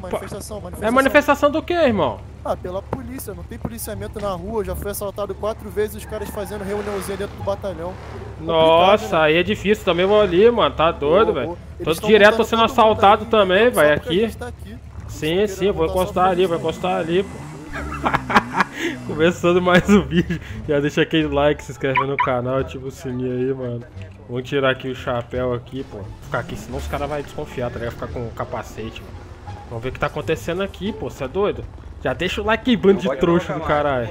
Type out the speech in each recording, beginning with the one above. manifestação. É manifestação do que, irmão? Ah, pela polícia, não tem policiamento na rua, já fui assaltado 4 vezes, os caras fazendo reuniãozinha dentro do batalhão. Nossa, né? Aí é difícil também, vou ali, mano, tá doido, velho. Tô direto sendo assaltado ali, também, velho, aqui. Tá aqui. Sim, vou encostar ali, pô. Começando mais um vídeo, já deixa aquele like, se inscreve no canal, ativa o sininho aí, mano. Vamos tirar aqui o chapéu aqui, pô. Ficar aqui, senão os caras vão desconfiar, tá ligado? Ficar com o capacete, mano. Vamos ver o que tá acontecendo aqui, pô, cê é doido? Já deixa o like, bando de trouxa do caralho.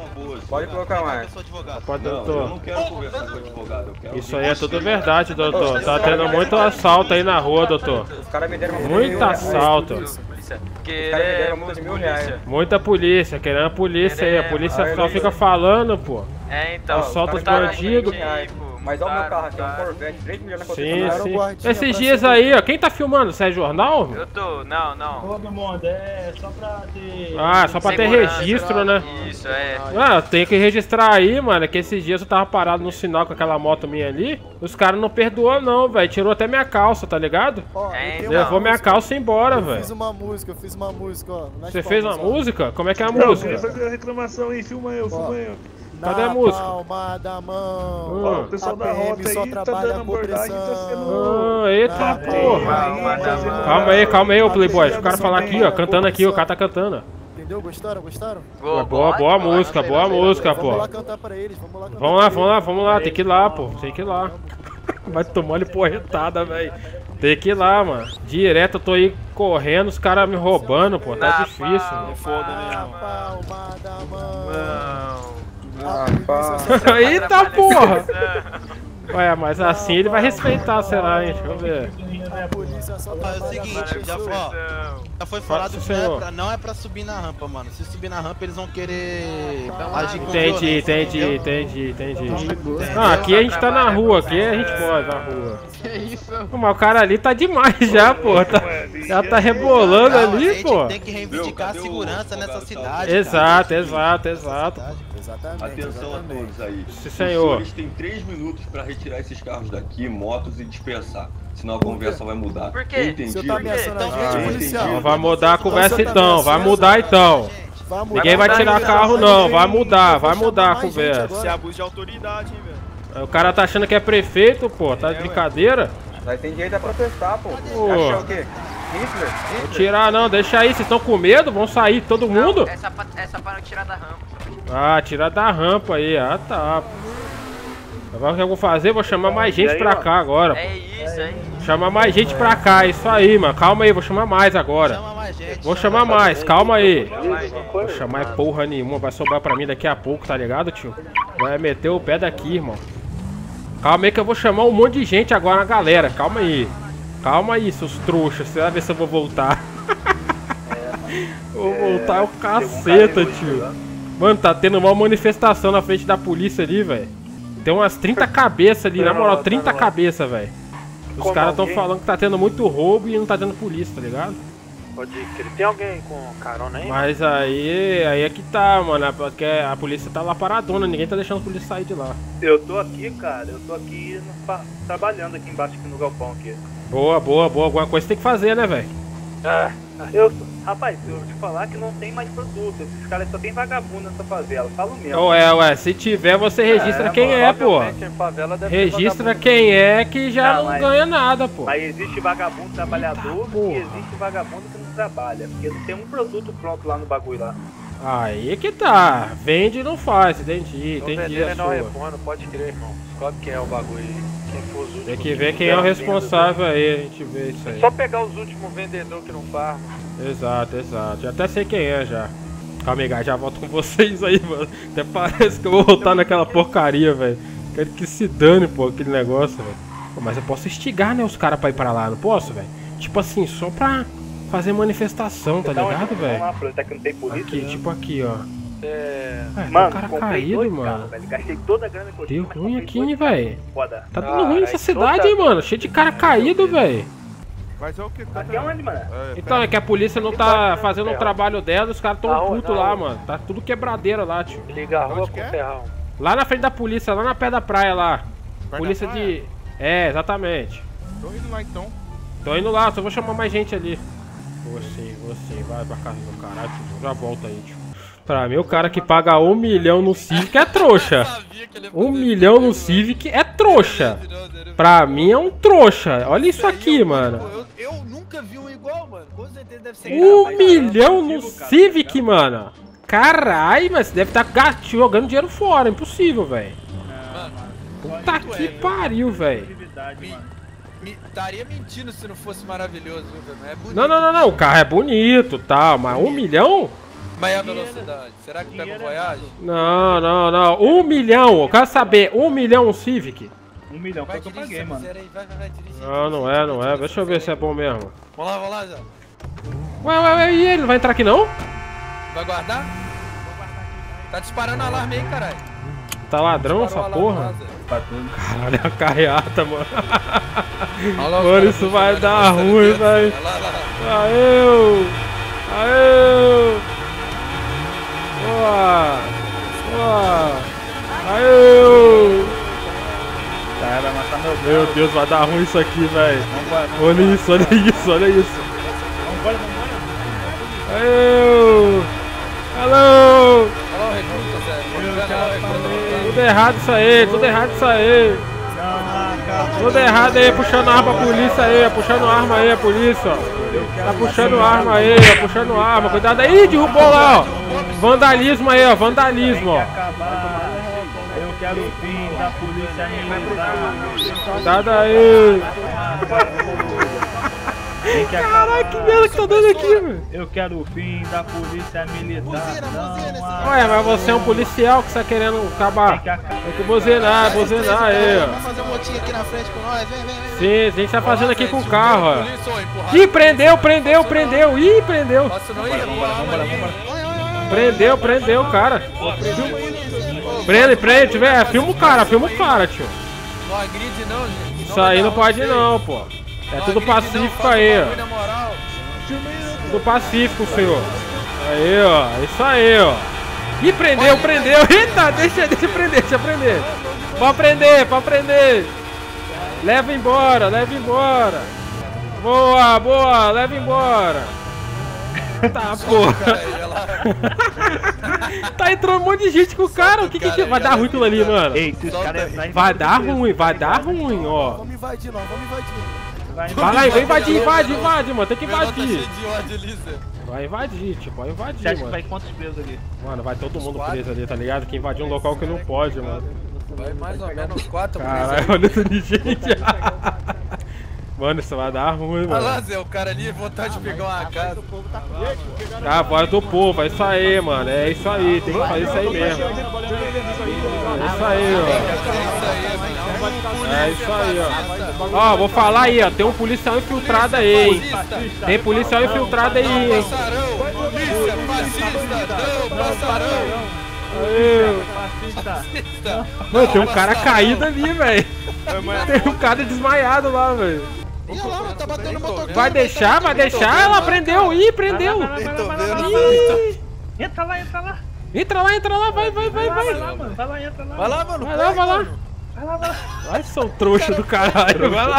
Pode colocar mais. Pode, doutor. Eu não quero conversar com advogado, eu quero... Isso aí é tudo verdade, doutor. Tá tendo muito assalto aí na rua, doutor. Os caras me deram muito assalto. Muita polícia, querendo a polícia aí. A polícia só fica falando, pô. É, então. Assalta os bandidos. Mas olha o meu carro aqui, é um Corvette, 3 milhões na conta. Sim, esses dias aí, ó, quem tá filmando? Você é jornal? Eu tô, não. Ô, meu mundo, é só pra ter... Ah, só pra ter registro, né? Isso, é. Ah, tem que registrar aí, mano, que esses dias eu tava parado no sinal com aquela moto minha ali, os caras não perdoou não, velho, tirou até minha calça, tá ligado? É, então. Levou minha calça embora, velho. Eu fiz uma música, ó. Você fez uma música? Como é que é a música? Eu queria fazer a reclamação aí, filma eu, Cadê a música? Palma da mão. O pessoal da rota aí tá dando abordagem, tá sendo... Eita porra. Calma aí, ô Playboy. Deixa o cara falar aqui, ó. Cantando aqui, o cara tá cantando. Entendeu? Gostaram? Boa música, pô. Vamos lá cantar pra eles, vamos lá. Tem que ir lá, pô. Vai tomar ele porretada, velho. Tem que ir lá, mano. Direto eu tô aí correndo, os caras me roubando, pô. Tá difícil, mano. Palma da mão. Eita porra! Ué, mas assim ele vai respeitar, será, hein? Deixa eu ver. É o seguinte, já foi falado que não é pra subir na rampa, mano. Se subir na rampa, eles vão querer agir com violência. Entendi. Ah, aqui a gente tá na rua, aqui a gente pode na rua. Que isso? Mas o cara ali tá demais já, pô. Já tá rebolando ali, pô. Tem que reivindicar a segurança nessa cidade. Exato. Atenção a todos aí. Sim, senhor. Os senhores têm 3 minutos pra retirar esses carros daqui, motos e dispersar. Senão a conversa vai mudar. Por quê? Entendi. Vai mudar a conversa então, vai mudar. Ninguém vai tirar carro não, vai mudar a conversa. Isso é abuso de autoridade, hein, velho. O cara tá achando que é prefeito, pô, tá de brincadeira? Mas tem direito a protestar, pô. Achar o quê? Não tirar não, deixa aí, vocês estão com medo? Vão sair todo mundo? Essa para tirar da rampa. Ah, tirar da rampa aí, ah tá. Agora o que eu vou fazer? Vou chamar mais gente pra cá agora. É isso, hein? Chamar mais gente pra cá, isso aí, mano. Calma aí, vou chamar mais agora. Vou chamar mais, calma aí. Vou chamar porra nenhuma, vai sobrar pra mim daqui a pouco, tá ligado, tio? Vai meter o pé daqui, irmão. Calma aí que eu vou chamar um monte de gente agora, galera. Calma aí. Calma aí, seus trouxas. Você vai ver se eu vou voltar. Vou voltar é o caceta, tio. Mano, tá tendo uma manifestação na frente da polícia ali, velho. Tem umas 30 cabeças ali, na moral, 30 cabeças, velho. Os caras tão falando que tá tendo muito roubo e não tá tendo polícia, tá ligado? Pode ir, tem alguém com carona aí? Mas aí é que tá, mano, porque a polícia tá lá paradona, ninguém tá deixando a polícia sair de lá. Eu tô aqui, cara, trabalhando aqui embaixo, aqui no galpão, aqui. Boa, alguma coisa tem que fazer, né, velho? Ah, rapaz, eu vou te falar que não tem mais produto. Esses caras só tem vagabundo nessa favela, falo mesmo. Ué, se tiver você registra quem é, pô. Registra quem é que já não ganha nada, pô. Mas existe vagabundo trabalhador e existe vagabundo que não trabalha. Porque não tem um produto pronto lá no bagulho lá. Aí que tá, vende e não faz, entendi a sua. Não pode crer, irmão, descobre quem é o bagulho aí. Tem que ver quem é o responsável aí, a gente vê isso aí. É só pegar os últimos vendedores que não farmam. Exato, já até sei quem é já. Calma aí, já volto com vocês aí, mano. Até parece que eu vou voltar naquela porcaria, velho. Quero que se dane, pô, aquele negócio, velho. Mas eu posso instigar, né, os caras pra ir pra lá, não posso, velho? Tipo assim, só pra fazer manifestação, tá ligado, velho? Aqui, tipo aqui, ó. Mano, o cara caído, mano. Gastei toda a grana que eu tinha. Deu ruim aqui, velho. Tá dando ruim nessa cidade, hein, mano. Cheio de cara caído, velho. Mas é o que? Até onde, mano? Então, é que a polícia não tá fazendo o trabalho dela, os caras tão putos lá, mano. Tá tudo quebradeira lá, tio. Liga a rua com o ferrão. Lá na frente da polícia, lá na pé da praia lá. Polícia de... É, exatamente. Tô indo lá então. Só vou chamar mais gente ali. Você vai pra casa do caralho, tio. Já volta aí, tio. Pra mim, o cara que paga 1 milhão no Civic é trouxa. 1 milhão no Civic é trouxa. Pra mim é um trouxa. Olha isso aqui, mano. Eu nunca vi um igual, mano. Com certeza deve ser 1 milhão no Civic, mano. Caralho, mas deve estar jogando dinheiro fora. Impossível, velho. Puta que pariu, velho. Estaria mentindo se não fosse maravilhoso, viu? É bonito. Não. O carro é bonito, tá? Mas 1 milhão? Mas é a velocidade. Será que pega o Voyage? Não. 1 milhão. Eu quero saber. 1 milhão um Civic. 1 milhão foi o que eu paguei, mano. Não é. Deixa eu ver se é bom mesmo. Vamos lá, Zé. Ué, e ele não vai entrar aqui, não? Vai guardar? Tá disparando alarme aí, caralho. Tá ladrão essa porra? Caralho, é uma carreata, mano. Mano, isso vai dar ruim, velho. Aê! Boa! Aê! Cara, vai matar meu Deus. Meu Deus, vai dar ruim isso aqui, velho. Olha isso. Vambora. Aê! Alô! Tudo errado isso aí. Tudo errado aí, puxando arma pra polícia aí, puxando arma, cuidado aí, derrubou lá, ó. Vandalismo aí, ó. Eu quero o fim da polícia militar. Cuidado aí. Caralho, que merda que tá dando aqui, velho. Eu quero o fim da polícia militar. Ué, mas você é um policial que tá querendo acabar. Tem que buzinar aí, ó. Vamos fazer um motinho aqui na frente com nós, vem. Sim, a gente tá fazendo aqui com o carro, ó. Ih, prendeu. Ih, prendeu. Prendeu o cara. Prende, velho. Filma o cara, tio. Não agride não, gente. Isso aí não pode não, pô. É tudo pacífico aí, ó. Tudo pacífico, senhor. Aí, ó. Isso aí, ó. Ih, prendeu. Eita, deixa prender. Pode prender. Leva embora. Boa, leva embora. Tá, porra. Tá entrando um monte de gente com o cara. O que vai dar ruim aquilo ali, mano? Vai dar ruim, ó. Vamos invadir. Vai lá, invade, mano. Tem que invadir. Vai invadir, você acha mano. Que vai quantos presos ali? Mano, vai todo mundo preso ali, tá ligado? Que invadir um local que não pode, mano. Vai mais ou menos 4 presos. Caralho, olha isso de gente. Mano, isso vai dar ruim, mano. Olha lá, Zé, o cara ali, vontade de pegar uma casa. Tá, bora do povo, é isso aí, mano. É isso aí, tem que fazer isso aí mesmo. É isso aí, ó. Ó, vou falar aí, ó. Tem um policial infiltrado aí, hein. Mano, tem um cara caído ali, velho. Tem um cara desmaiado lá, velho. Vai deixar, ela prendeu. Ih, prendeu. Entra lá. Entra lá, vai. Vai lá, mano. Vai, seu trouxa do caralho. Vai lá.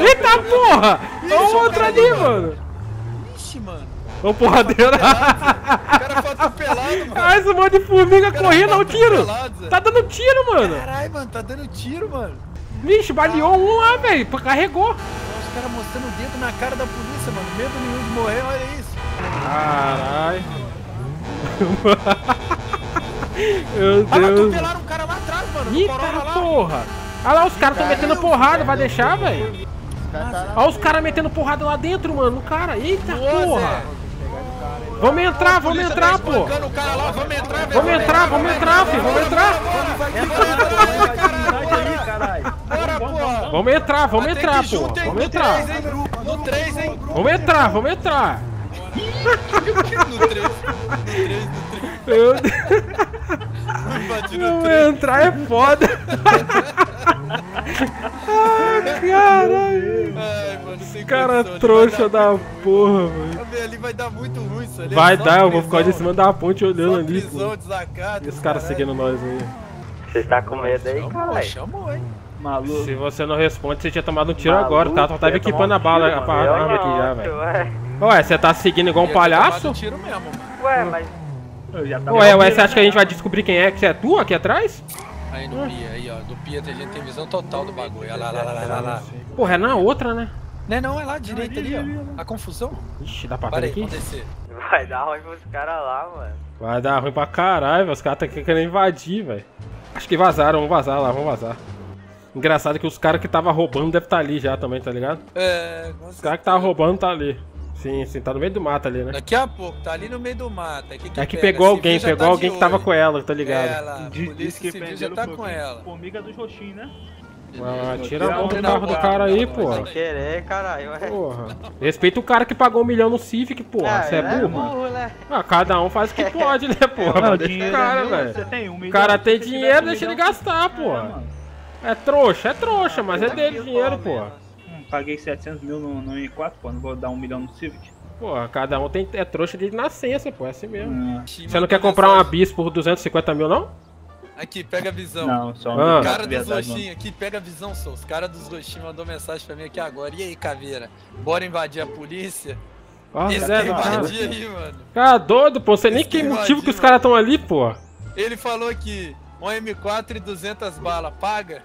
Eita porra! Olha o outro ali, mano. Ixi, mano. Ô porradeira. O cara foi atropelado, mano. Ah, esse monte de formiga correndo ao tiro. Tá dando tiro, mano. Caralho, mano, tá dando tiro, mano. Vixe, baleou um lá, velho, carregou. Os caras mostrando o dedo na cara da polícia, mano. Medo nenhum de morrer, olha isso. Caralho. Meu Deus. Olha, atropelaram um cara lá atrás, mano. Eita porra. Olha lá, os caras tão metendo porrada, vai deixar, velho? Olha os caras metendo porrada lá dentro, mano, no cara. Eita porra. Vamos entrar, pô. Vamos entrar, filho. Vamos entrar, pô. Vamos entrar. Vamos entrar é foda. Ah, caralho. Cara trouxa da porra, mano. Ali vai dar muito ruim isso ali. Vai dar, eu vou ficar de cima da ponte olhando ali. Pô. E os caras seguindo nós aí. Você tá com medo aí, cara? Chamou, hein? Maluco. Se você não responde, você tinha tomado um tiro maluco, agora, tá? Tu tava equipando a bala, a arma aqui já, velho. Ué, você tá seguindo igual um palhaço? Tiro mesmo, ué, mas... Eu já tava ué, você acha que a gente vai descobrir quem é? Que você é tu aqui atrás? Aí no Pia, aí ó, do Pia a gente tem visão total do bagulho, olha lá, lá. Porra, é na outra, né? Não, é lá, direita ali, ó, a confusão. Ixi, dá pra ver aqui? Vai dar ruim pros caras lá, mano. Vai dar ruim pra caralho, velho, os caras tá querendo invadir, velho. Acho que vazaram, vamos vazar lá, vamos vazar. Engraçado que os caras que tava roubando devem estar ali já também, tá ligado? É, nossa. Os caras que tava roubando tá ali. Sim, tá no meio do mato ali, né? Daqui a pouco, tá ali no meio do mato. É que pegou alguém que tava com ela, tá ligado? Ela, diz que já tá com ela. Formiga dos roxinhos, né? Ah, tira a mão do carro do cara aí, porra. Sem querer, caralho. Porra. Respeita o cara que pagou 1 milhão no Civic, porra. Você é burro? Ah, cada um faz o que pode, né, porra? Deixa o cara, velho. O cara tem dinheiro, deixa ele gastar, porra. É trouxa, mas é dele o dinheiro, porra. Paguei 700 mil no M4, pô, não vou dar 1 milhão no Civic. Pô, cada um tem, é trouxa de nascença, pô, é assim mesmo. Você não quer comprar uma bis por 250 mil, não? Aqui, pega a visão. Não, só um cara dos roxinhos aqui, pega a visão, só. Os caras dos roxinhos mandou mensagem pra mim aqui agora. E aí, Caveira, bora invadir a polícia? Ah, invadir aí, mano. Cara, doido, pô, você nem que motivo que os caras tão ali, pô. Ele falou aqui, um M4 e 200 balas, paga?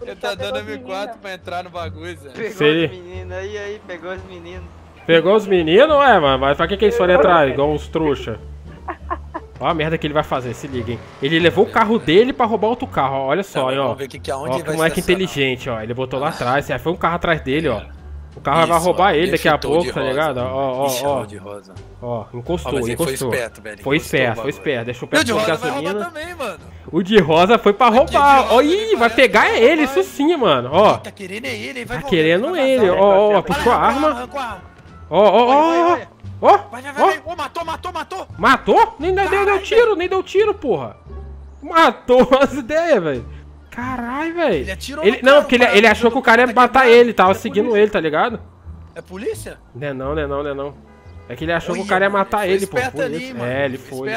Ele tá dando M4 pra entrar no bagulho, Zé. Pegou os meninos, aí, pegou os meninos. Pegou os meninos, ué, mano, mas pra que eles foram entrar? Igual uns trouxa. Olha a merda que ele vai fazer, se liguem. Ele levou o carro dele pra roubar outro carro, ó, olha só, aí, ó. Vamos ver que aonde ó, ele vai moleque inteligente, ó, ele botou lá atrás, aí foi um carro atrás dele, ó. O carro vai roubar ele daqui a pouco, tá ligado? Ó, ó, encostou, encostou. Foi esperto, deixou o pé de gasolina. O de rosa foi pra roubar. Ó, ih, vai pegar ele, isso sim, mano. Ó, tá querendo ele, vai. Tá querendo ele, ó, puxou a arma. Ó. Ó, matou. Matou? Nem deu tiro, porra. Matou as ideias, velho. Caralho, velho. Ele atirou no cara, porque ele achou que o cara ia matar ele, tava seguindo ele, tá ligado? É polícia? Não é não. É que ele achou que o cara ia matar ele, pô. É, ele foi.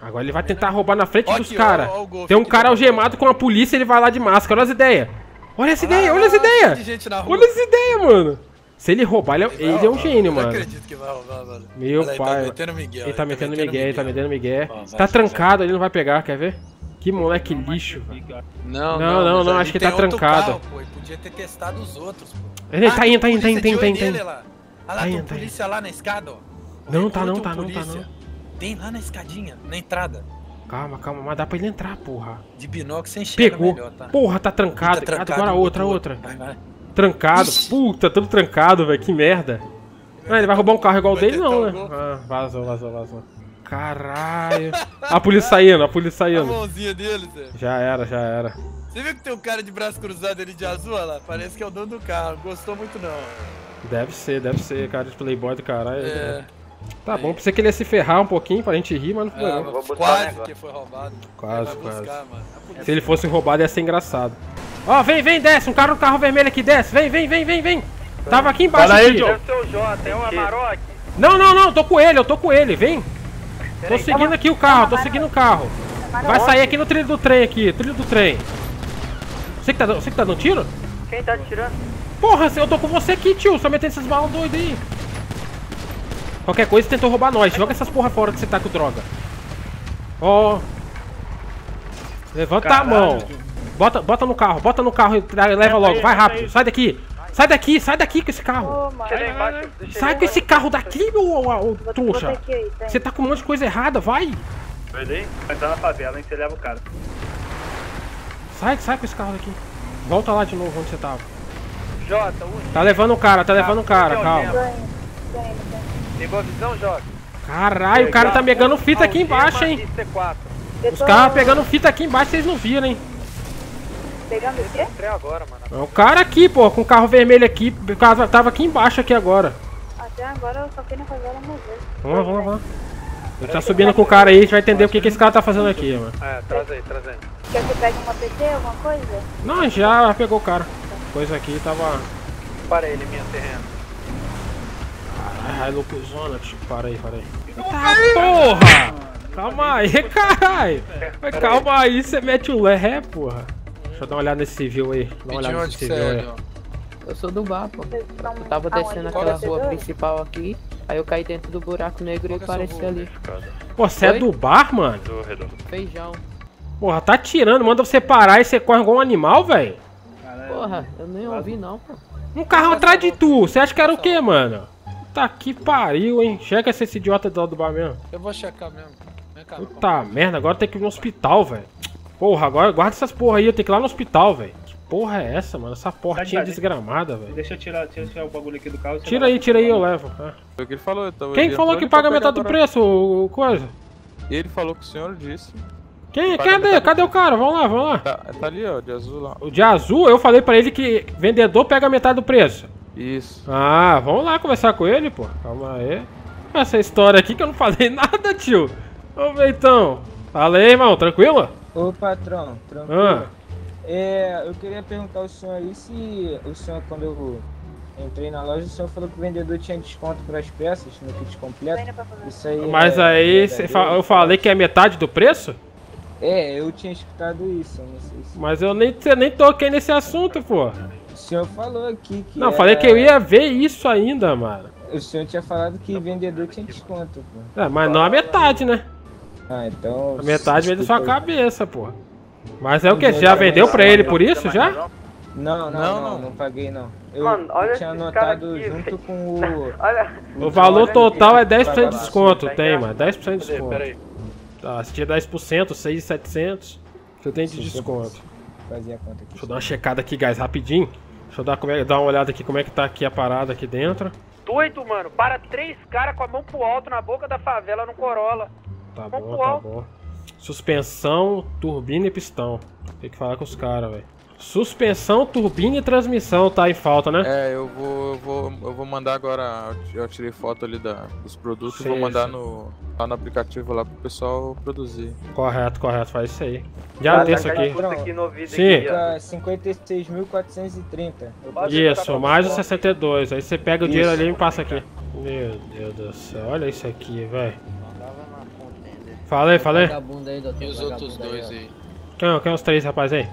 Agora ele vai tentar roubar na frente dos caras. Tem um cara algemado com a polícia e ele vai lá de máscara. Olha as ideias. Olha essa ideia, mano. Se ele roubar, ele é um gênio, mano. Eu não acredito que vai roubar, mano. Meu pai. Ele tá metendo migué. Tá trancado, ele não vai pegar, quer ver? Que moleque lixo, velho. Não, acho que tá trancado. Carro, pô, ele podia ter testado os outros, pô. Ele tá indo. Olha lá, tem polícia lá na escada, ó. Não, tá não. Tem lá na escadinha, na entrada. Calma, mas dá pra ele entrar, porra. De binóculo sem enxerga melhor, tá? Porra, tá trancado. Agora outra. Vai. Trancado. Ixi. Puta, tudo trancado, velho, que merda. Ah, ele vai roubar um carro igual o dele, não, né? Ah, vazou. Caralho. A polícia saindo. A mãozinha dele, Zé. Já era. Você viu que tem um cara de braço cruzado ali de azul, olha lá? Parece que é o dono do carro. Gostou muito, não. Deve ser. Cara de playboy do caralho. É. Tá bom, pensei que ele ia se ferrar um pouquinho pra gente rir, mas não foi não. Quase que foi roubado. Quase. Buscar, mano. Se ele fosse roubado ia ser engraçado. Ó, vem, desce. Um cara no carro vermelho aqui, desce. Vem. Tava aqui embaixo. Olha aí, João. Tem um Amarok. Não, eu tô com ele, vem. Tô seguindo aqui o carro, Vai sair aqui no trilho do trem aqui, Você que tá dando tiro? Quem tá tirando? Porra, eu tô com você aqui, tio, só metendo essas balas doidas aí. Qualquer coisa tentou roubar nós, joga essas porra fora que você tá com droga. Ó. Levanta a mão. Bota no carro e leva logo, vai rápido, sai daqui com esse carro. Sai com esse carro daqui, meu trouxa. Você tá com um monte de coisa errada, vai. Vai dar na favela, hein? Você leva o cara. Sai com esse carro daqui. Volta lá de novo onde você tava. Jota, tá levando o cara, calma. Pegou a visão, Jota? Caralho, o cara tá pegando fita aqui embaixo, hein? Os caras pegando fita aqui embaixo, vocês não viram, hein? Pegando o quê? É o cara aqui, pô, com o carro vermelho aqui, o cara tava aqui embaixo aqui agora. Até agora eu só fiquei na favela uma vez. Vamos lá. Ele tá subindo com o cara aí, a gente vai entender o que esse cara tá fazendo aqui, mano. É, traz aí. Quer que pegue uma PT, alguma coisa? Não, já pegou o cara. Coisa aqui tava... Para ele, minha terreno. Caralho, loucozona, tipo, para aí. Eita porra! Calma aí, caralho. Calma aí, você mete o lé, porra. Deixa eu dar uma olhada nesse civil aí. Dá uma olhada nesse civil aí. Eu sou do bar, pô. Eu tava descendo aquela rua principal aqui, aí eu caí dentro do buraco negro e apareci ali. Pô, você é do bar, mano? Feijão. Porra, tá tirando, manda você parar e você corre igual um animal, velho. Porra, eu nem ouvi não, pô. Um carro atrás de tu, você acha que era o quê, mano? Puta que pariu, hein? Checa se esse idiota do lado do bar mesmo. Eu vou checar mesmo. Vem cá, puta merda, agora tem que ir no hospital, velho. Porra, agora guarda essas porra aí, eu tenho que ir lá no hospital, velho. Que porra é essa, mano? Essa portinha desgramada, velho. Deixa eu tirar o bagulho aqui do carro. Tira aí, eu levo. É. Foi que ele falou, então. Quem falou que paga metade do preço, o coisa? Ele falou que o senhor disse. Quem? Cadê o cara? Vamos lá, vamos lá. Tá ali, ó, de azul lá. O de azul, eu falei pra ele que vendedor pega metade do preço. Isso. Ah, vamos lá conversar com ele, pô. Calma aí. Essa história aqui que eu não falei nada, tio. Ô, Beitão. Fala aí, irmão. Tranquilo? Ô, patrão. Tranquilo. É, eu queria perguntar ao senhor aí se o senhor, quando eu entrei na loja, o senhor falou que o vendedor tinha desconto para as peças no kit completo. Isso aí. Mas aí eu falei que é metade do preço? É, eu tinha escutado isso, eu não sei se... Mas eu nem toquei nesse assunto, pô. O senhor falou aqui que... Não, falei que eu ia ver isso ainda, mano. O senhor tinha falado que vendedor tinha desconto, pô. É, mas não a metade, né? Ah, então... A metade veio da sua cabeça, pô. Mas é o que? Você já vendeu pra ele por isso, já? Não paguei, não. Mano, olha, eu tinha anotado junto com o... O valor total é 10% de desconto, tem, mano. 10% de desconto. Peraí. Tá, se tinha 10%, 6.700, você tem de desconto. Fazer a conta aqui. Deixa eu dar uma checada aqui, guys, rapidinho. Deixa eu dar uma olhada aqui como é que tá aqui a parada aqui dentro. Doido, mano. Para 3 caras com a mão pro alto na boca da favela no Corolla. Tá bom, tá bom. Suspensão, turbina e pistão. Tem que falar com os caras, velho. Suspensão, turbina e transmissão tá em falta, né? É, eu vou mandar agora. Eu tirei foto ali dos produtos, vou mandar lá no aplicativo lá pro pessoal produzir. Correto, correto, faz isso aí. Já tem isso aqui. Sim. 56.430. Isso, mais o 62. Aí você pega o dinheiro ali e me passa aqui. Meu Deus do céu, olha isso aqui, velho. Falei. E os outros dois aí? Quem os 3 rapaz aí?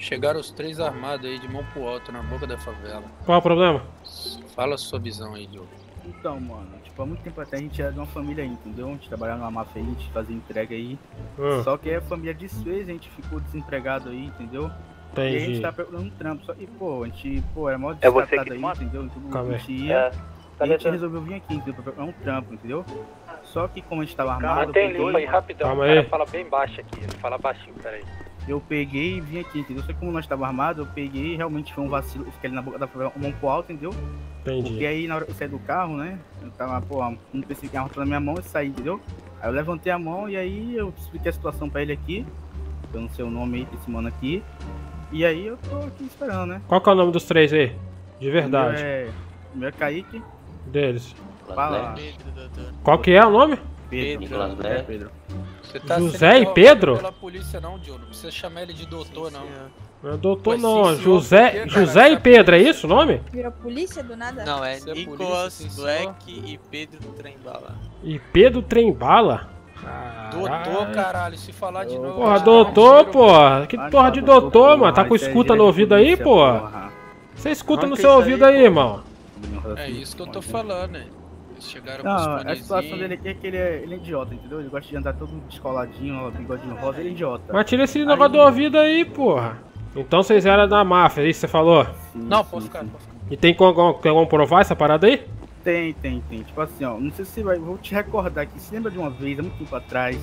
Chegaram os 3 armados aí de mão pro alto na boca da favela. Qual o problema? Fala a sua visão aí, Diogo. Então, mano, tipo, há muito tempo atrás a gente era de uma família aí, entendeu? A gente trabalhava numa máfia aí, a gente fazia entrega aí. Só que a família de Suez, a gente ficou desempregado aí, entendeu? Entendi. E a gente tá procurando um trampo. Só... E, pô, a gente, era mó desempregado aí, entendeu? Então, a gente ia... E a gente resolveu vir aqui, entendeu? Pra procurar um trampo, entendeu? Só que como a gente tava armado... Calma, tem limpa aí, rapidão. O cara fala bem baixo aqui, ele fala baixinho, peraí. Eu peguei e vim aqui, entendeu? Só que como nós estávamos armados, eu peguei e realmente foi um vacilo. Eu fiquei ali na boca da favela, mão pro alto, entendeu? Entendi. Porque aí na hora que eu saí do carro, né? Eu tava, pô, não pensei que ia arrumar na minha mão e saí, entendeu? Aí eu levantei a mão e aí eu expliquei a situação pra ele aqui. Eu não sei o nome aí desse mano aqui. E aí eu tô aqui esperando, né? Qual que é o nome dos 3 aí? De verdade. O meu é Kaique. Deles. Fala. Qual que é o nome? Pedro. Você tá José e Pedro? Pela polícia não, Diogo. Não precisa chamar ele de doutor, sim, não. Não é doutor, mas, não. Sim, José e Pedro, é isso o nome? Vira polícia do nada? Não, é Nicolas Black e Pedro Trembala. E Pedro Trembala? Doutor, caralho, se falar de novo. Porra, doutor, porra. Que porra de doutor, mano? Tá com escuta no ouvido aí, porra? Você escuta no seu ouvido aí, irmão. É isso que eu tô falando, né? Não, a situação dele aqui é que ele é idiota, entendeu? Ele gosta de andar todo descoladinho, bigodinho rosa, ele é idiota. Mas tira esse negócio do ouvido aí, porra. Então vocês eram da máfia, é isso que você falou? Não, pode ficar. E tem como provar essa parada aí? Tem. Tipo assim, ó, não sei se você vai... Vou te recordar aqui, se lembra de uma vez, há muito tempo atrás,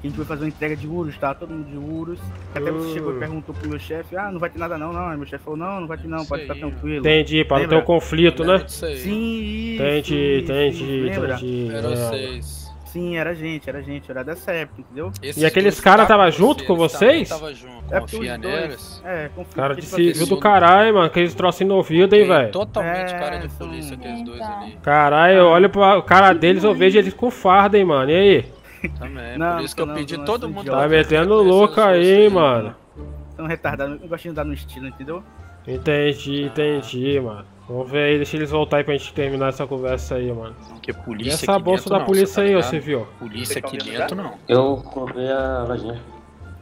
que a gente foi fazer uma entrega de Urus, tá? Todo mundo de Urus. Até você chegou e perguntou pro meu chefe, não vai ter nada não. Meu chefe falou, não vai ter não, pode ficar tranquilo. Entendi, pra não ter um conflito, né? Sim, entendi. Era vocês. Sim, era gente, era dessa época, entendeu? E aqueles caras tava junto com vocês? Tava junto, confia neles. É, confia. Cara de civil do caralho, mano, aqueles trocinhos no ouvido, hein, velho? Totalmente cara de polícia, aqueles dois ali. Caralho, eu olho pra cara deles, eu vejo eles com farda, hein, mano, e aí? Também, não, por isso que eu pedi todo mundo. Tá metendo louco aí, mano. Tão retardado, não gosto de andar no estilo, entendeu? Entendi, mano. Vamos ver aí, deixa eles voltar aí pra gente terminar essa conversa aí, mano. Porque polícia. E essa bolsa da polícia aí, ô civil. Polícia aqui dentro não. Eu roubei a lojinha.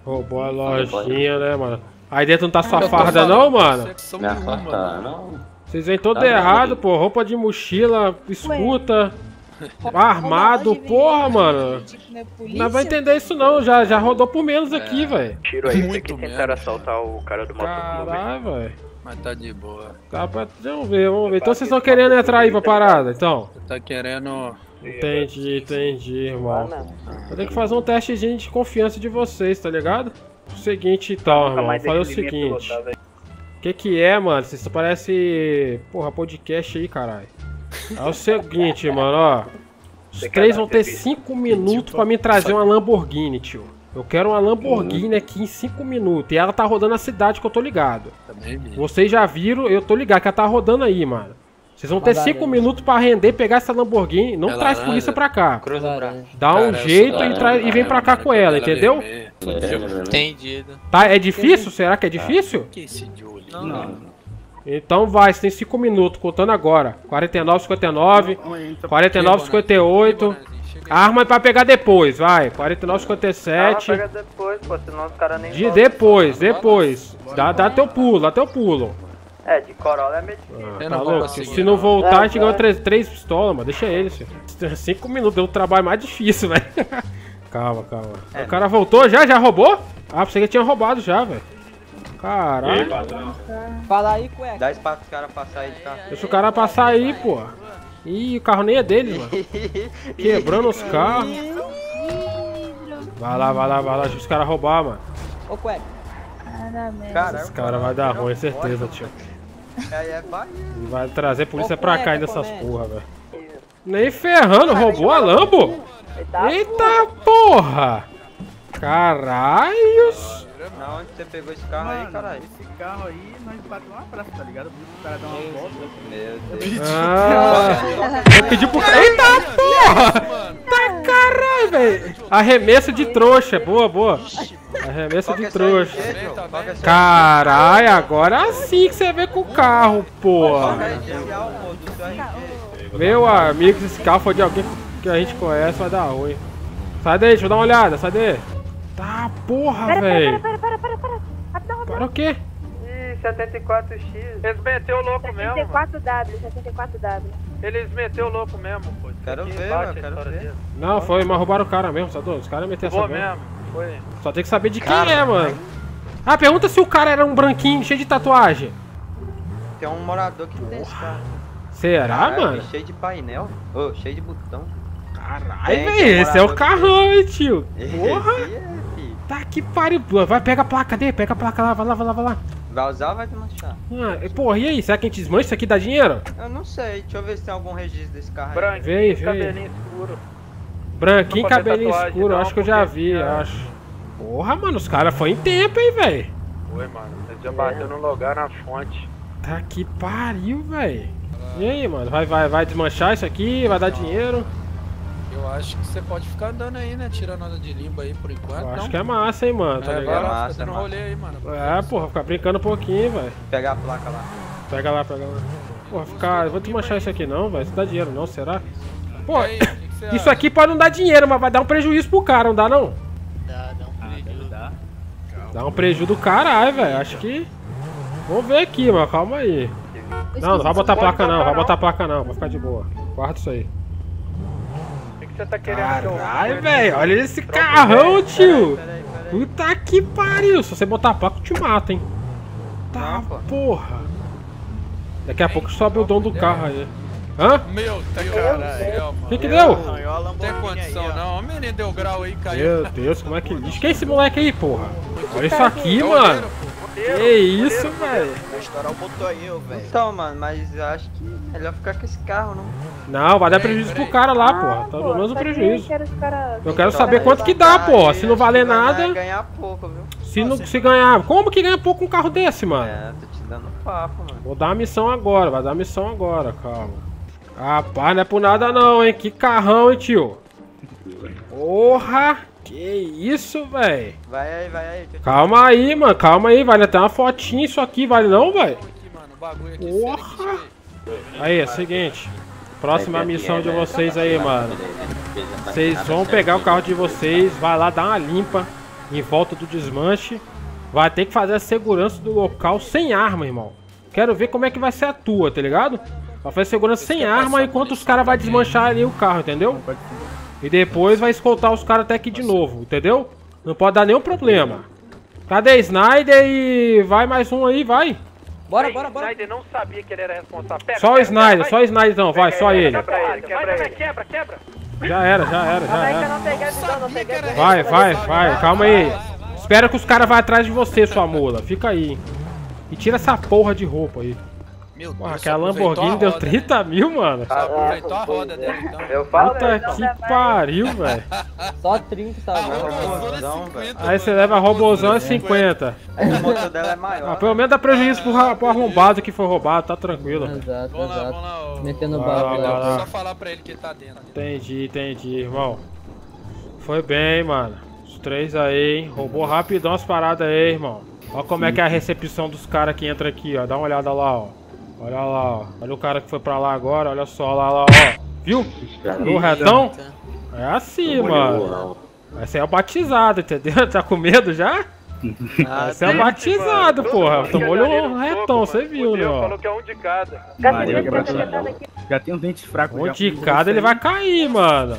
Roubou a lojinha, né, mano? Aí dentro não tá sua farda não, mano? Minha farda não. Vocês vêm todo errado, pô. Roupa de mochila, escuta. Armado, porra, mano. Não vai entender isso não, já rodou por menos aqui, velho. Tiro aí, tem que tentar assaltar o cara do motoclube. Caralho, velho. Mas tá de boa. Tá, vamos ver. Então vocês estão querendo entrar aí pra parada, então? Tá querendo... Entendi, irmão. Eu tenho que fazer um testezinho de confiança de vocês, tá ligado? O seguinte, então, irmão. Vou fazer o seguinte. Que é, mano? Vocês parecem... Porra, podcast aí, caralho. É o seguinte, mano, ó. Os três vão ter 5 minutos pra me trazer uma Lamborghini, tio. Eu quero uma Lamborghini aqui em 5 minutos. E ela tá rodando a cidade que eu tô ligado. Também mesmo. Vocês já viram, eu tô ligado que ela tá rodando aí, mano. Vocês vão ter 5 minutos pra render, pegar essa Lamborghini. Não traz polícia pra cá. Dá um jeito e vem pra cá com ela, entendeu? Entendido. Tá, é difícil? Será que é difícil? Não. Então vai, você tem 5 minutos, contando agora. 49,59, 49,58. Arma pra pegar depois, vai. 49,57. Pega depois, pô, senão os caras nem. De depois. Dá teu pulo. É, de Corolla é medinho. Tá louco? Se não voltar, a gente ganha 3 pistolas, mano. Deixa ele, filho. 5 minutos, deu um trabalho mais difícil, velho. Calma. É. O cara voltou já? Já roubou? Ah, pensei que tinha roubado já, velho. Caralho. Fala aí, cueca. Dá espaço pro cara passar aí de carro. Deixa o cara passar aí, pô. Ih, o carro nem é dele, mano. Quebrando os carros. Vai lá, deixa os caras roubar, mano. Ô, cueca. Esse cara vai dar ruim, certeza, tio. Vai trazer polícia pra cá ainda essas porra, velho. Nem ferrando, roubou a Lambo? Eita porra! Caralhos! Não, onde você pegou esse carro aí, caralho? Esse carro aí, nós batemos uma praça, tá ligado? O cara dá uma volta. Meu Deus. Eu pedi pro cara. Eita porra! Tá caralho, velho! Arremesso de trouxa, boa. Arremesso de trouxa. Caralho, agora sim que você vê com o carro, porra. Meu amigo, se esse carro for de alguém que a gente conhece, vai dar ruim. Sai daí, deixa eu dar uma olhada, sai daí. Tá, porra, velho. Pera. Rapidão. Para o quê? Ih, 74X. Eles meteu o louco mesmo. 74W. Eles meteu o louco mesmo, pô. Quero ver, mano, quero ver. Não, foi, mas roubaram o cara mesmo, sabe? Os caras meteram essa mesmo. Foi. Só tem que saber de quem é, mano. Ah, pergunta se o cara era um branquinho cheio de tatuagem. Tem um morador que tem esse cara. Será, mano? Cheio de painel. Ô, cheio de botão. Caralho, velho, esse é o carrão, hein, tio. Porra. Tá que pariu, vai, pega a placa dele, vai lá. Vai usar ou vai desmanchar? Ah, porra, e aí? Será que a gente desmancha isso aqui, dá dinheiro? Eu não sei, deixa eu ver se tem algum registro desse carro aí. Branquinho, cabelinho escuro. Branquinho, cabelinho escuro, acho que eu já vi, acho. Porra, mano, os caras foram em tempo, hein, velho. Foi, mano, eles já bateu no lugar, na fonte. Tá que pariu, velho. E aí, mano, vai desmanchar isso aqui, vai dar dinheiro? Eu acho que você pode ficar andando aí, né? Tirando nada de limbo aí por enquanto. Eu acho que é massa, hein, mano. Tá ligado? É massa, tá no rolê aí, mano. É, porra, ficar brincando um pouquinho, velho. Pega a placa lá. Pega lá. Porra, ficar. Eu vou desmanchar isso aqui não, velho. Isso dá dinheiro não, será? Pô, isso aqui pode não dar dinheiro, mas vai dar um prejuízo pro cara, não dá não? Dá um prejuízo. Dá um prejuízo do caralho, velho. Acho que. Vamos ver aqui, mano. Calma aí. Não, não vai botar placa não, vai ficar de boa. Guarda isso aí. Você tá querendo. Caralho, velho, olha esse carrão, tio. Peraí. Puta que pariu. Se você botar a placa, eu te mato, hein. Tá, porra. Daqui a pouco sobe o dom do carro aí. Hã? Meu Deus, caralho, mano. O que deu? Não tem condição, não. O menino deu grau aí, caiu. Meu Deus, como é que. Quem é esse moleque aí, porra? Olha isso aqui, mano. Que isso, velho. Vou estourar o motor aí, velho. Então, mano, mas acho que é melhor ficar com esse carro, não. Não, vai dar prejuízo pro cara lá, porra. Tá dando mesmo prejuízo. Eu quero saber quanto que dá, porra. Se não valer nada. Ganhar pouco, viu? Se ganhar. Como que ganha pouco um carro desse, mano? É, tô te dando papo, mano. Vou dar uma missão agora, calma. Rapaz, não é por nada não, hein? Que carrão, hein, tio? Porra! Que isso, velho? Vai aí. Calma aí, mano. Vale até uma fotinha isso aqui, vale não, velho? bagulho aqui. Porra! Aí, é o seguinte. Próxima missão de vocês aí, mano. Vocês vão pegar o carro de vocês, vai lá dar uma limpa em volta do desmanche. Vai ter que fazer a segurança do local sem arma, irmão. Quero ver como é que vai ser a tua, tá ligado? Vai fazer segurança sem arma enquanto os caras vão desmanchar ali o carro, entendeu? E depois vai escoltar os caras até aqui de novo, entendeu? Não pode dar nenhum problema. Cadê Snyder e... vai mais um aí, vai. Bora, bora, bora. Snyder não sabia que ele era responsável. Pega, só o Snyder, só o Snyder então, vai, só ele. Quebra, quebra. Já era. Vai, calma aí. Espera que os caras vão atrás de você, sua mula. Fica aí. E tira essa porra de roupa aí. Meu Deus, porra, aquela Lamborghini deu 30 né? mil, mano. Aproveitou a roda dela, então. Eu falo, puta que pariu, velho. Só 30, tá bom. Aí você leva a robozão é 50. A moto dela é maior. Ah, pelo menos dá prejuízo pro arrombado que foi roubado, tá tranquilo. Exato, exato. Metendo bala. Só falar pra ele que ele tá dentro. Entendi, irmão. Foi bem, mano. Os três aí, hein. Roubou rapidão as paradas aí, irmão. Olha como é que é a recepção dos caras que entra aqui, ó. Dá uma olhada lá, ó. Olha lá, ó. Olha o cara que foi pra lá agora, olha só, lá, ó. Viu? O retão? É assim, mano. Esse é o batizado, entendeu? Tá com medo já? Esse é o batizado, porra. Tomou um retão, você viu, né? Falou que é um de cada. Já tem um dente fraco. Um de cada ele vai cair, mano.